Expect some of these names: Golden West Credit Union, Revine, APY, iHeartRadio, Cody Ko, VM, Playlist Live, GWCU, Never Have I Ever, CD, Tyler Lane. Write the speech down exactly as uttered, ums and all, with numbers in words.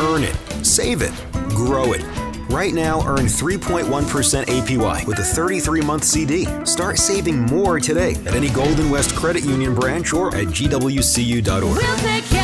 Earn it, save it, grow it. Right now, earn three point one percent A P Y with a thirty-three month C D. Start saving more today at any Golden West Credit Union branch or at G W C U dot org. We'll